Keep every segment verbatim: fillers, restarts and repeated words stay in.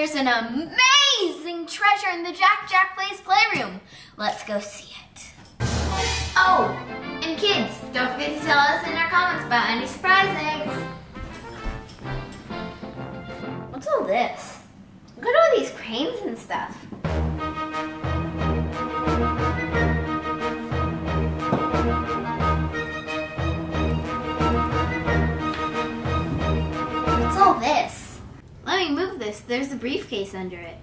there's an amazing treasure in the Jack-Jack-Plays playroom. Let's go see it. Oh, and kids, don't forget to tell us in our comments about any surprise eggs. What's all this? Look at all these cranes and stuff. What's all this? Let me move this. There's a briefcase under it.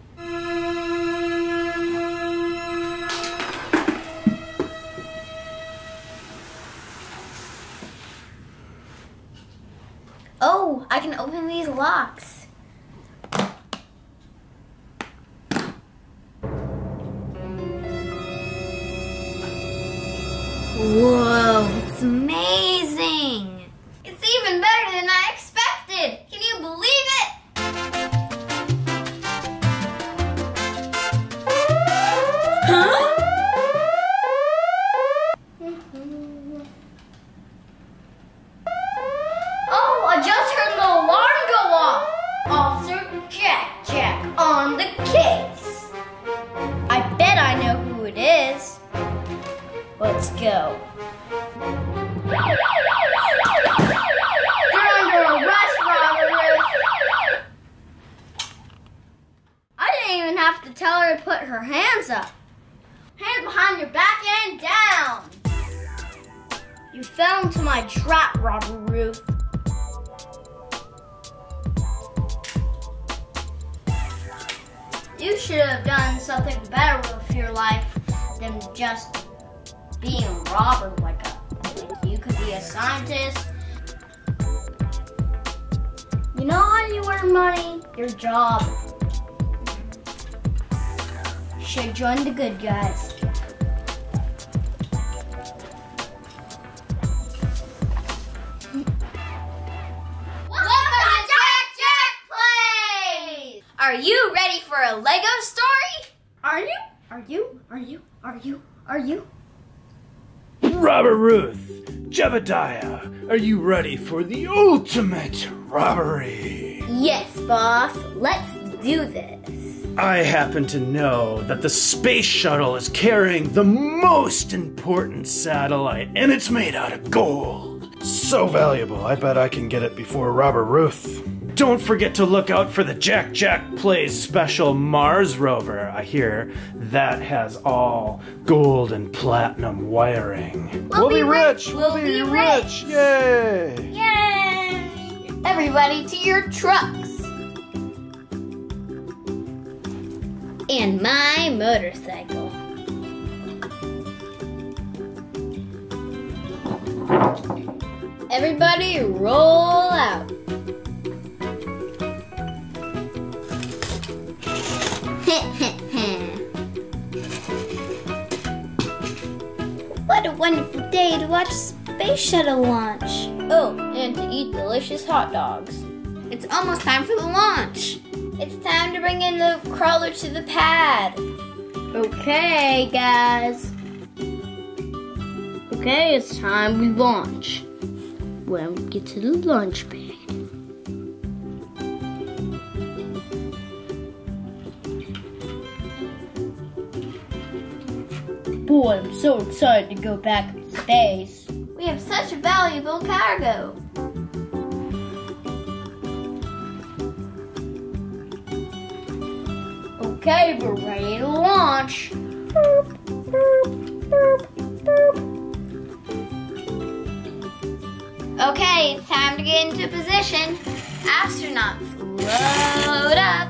Oh, I can open these locks. Whoa, it's amazing! It's even better than I expected! Can you believe it? Huh? Oh, I just heard the alarm go off! Officer Jack-Jack on the case! I bet I know who it is. Let's go. You're under arrest, Robert. I didn't even have to tell her to put her hands up. Hands behind your back and down. You fell into my trap, Robert Ruth. You should have done something better with your life than just being a robber like a you could be a scientist. You know how you earn money? Your job. Should join the good guys. Welcome to Jack-Jack Plays! Are you ready for a Lego story? Are you? Are you? Are you? Are you? Are you? Robber Ruth, Jebediah, are you ready for the ultimate robbery? Yes, boss. Let's do this. I happen to know that the space shuttle is carrying the most important satellite, and it's made out of gold. So valuable, I bet I can get it before Robber Ruth. Don't forget to look out for the Jack-Jack-Plays special Mars rover. I hear that has all gold and platinum wiring. We'll, we'll be rich! rich. We'll, we'll be, be rich. rich! Yay! Yay! Everybody to your trucks! And my motorcycle. Everybody roll out. What a wonderful day to watch Space Shuttle launch. Oh, and to eat delicious hot dogs. It's almost time for the launch. It's time to bring in the crawler to the pad. Okay, guys. Okay, it's time we launch. When we get to the launch pad. Boy, I'm so excited to go back in space. We have such valuable cargo. Okay, we're ready to launch. Boop, boop, boop, boop. Okay, it's time to get into position. Astronauts, load up.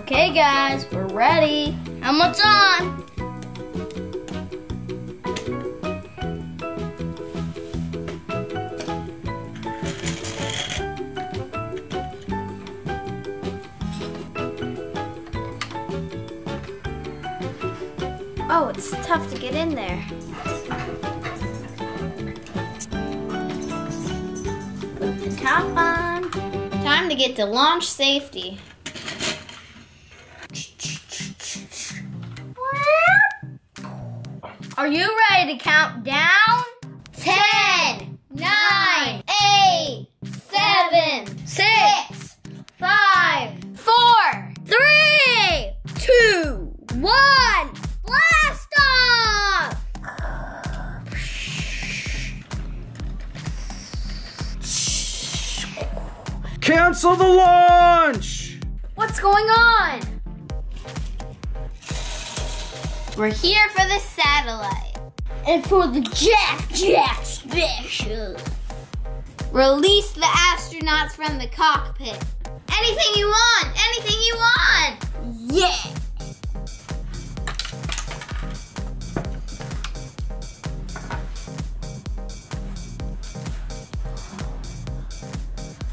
Okay, guys, we're ready. Helmets on! Oh, it's tough to get in there. Put the top on. Time to get to launch safety. Are you ready to count down? ten, nine, eight, seven, six, five. Cancel the launch! What's going on? We're here for the satellite. And for the Jack-Jack special. Release the astronauts from the cockpit. Anything you want, anything you want! Yeah!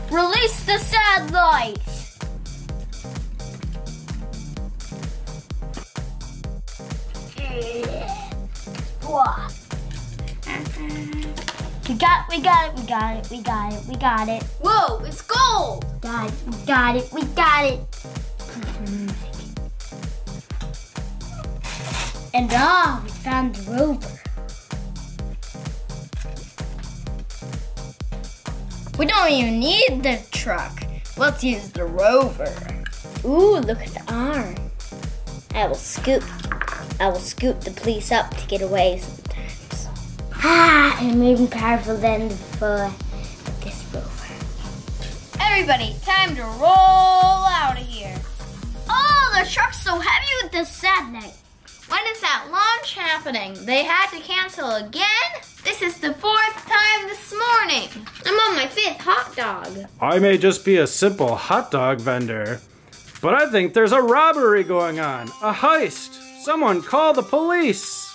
Release the satellite! We got, we got it, we got it, we got it, we got it. Whoa, it's gold! Got it, we got it, we got it. And ah, oh, we found the rover. We don't even need the truck. Let's use the rover. Ooh, look at the arm. I will scoop. I will scoop the police up to get away sometimes. Ah, I'm even powerful than before with this rover. Everybody, time to roll out of here. Oh, the truck's so heavy with the satellite. When is that launch happening? They had to cancel again? This is the fourth time this morning. I'm on my fifth hot dog. I may just be a simple hot dog vendor, but I think there's a robbery going on, a heist. Someone call the police.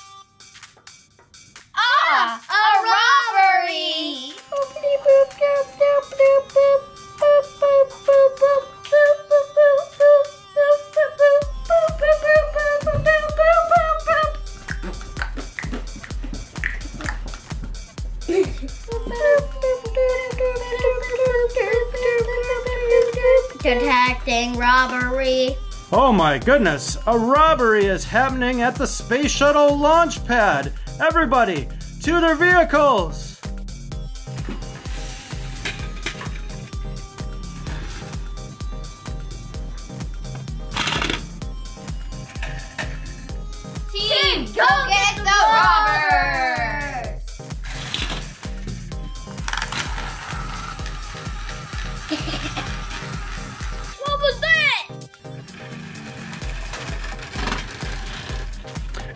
Ah, a, a robbery. Detecting robbery. Oh my goodness, a robbery is happening at the space shuttle launch pad. Everybody, to their vehicles. Team, go get the robbers.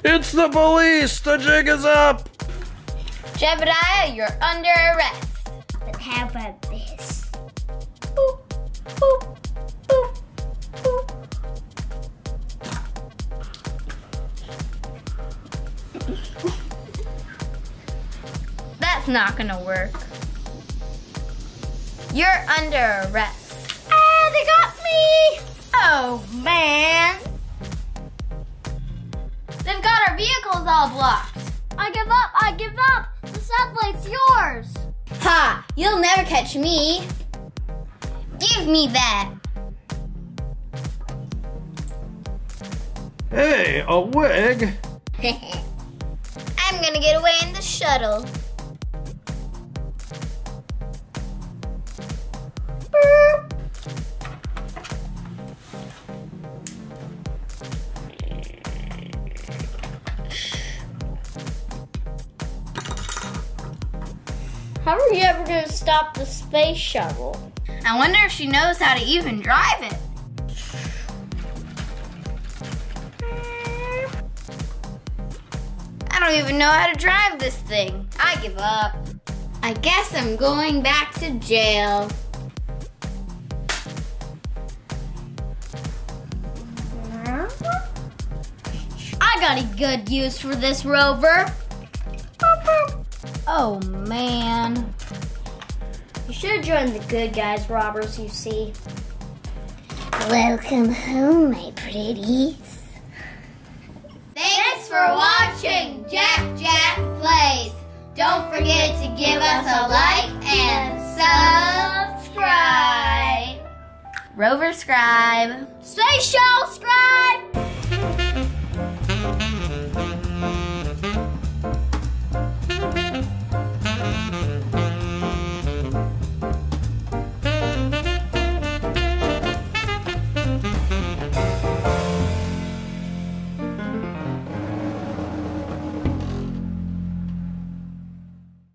It's the police! The jig is up! Jebediah, you're under arrest. But how about this? Boop, boop, boop, boop. That's not gonna work. You're under arrest. Ah, they got me! Oh, man! They've got our vehicles all blocked. I give up, I give up. The satellite's yours. Ha, you'll never catch me. Give me that. Hey, a wig. I'm gonna get away in the shuttle. How are you ever going to stop the space shuttle? I wonder if she knows how to even drive it. I don't even know how to drive this thing. I give up. I guess I'm going back to jail. I got a good use for this rover. Oh, man. You should join the good guys, robbers, you see. Welcome home, my pretties. Thanks for watching Jack-Jack Plays. Don't forget to give us a like and subscribe. Rover scribe. Space shuttle scribe.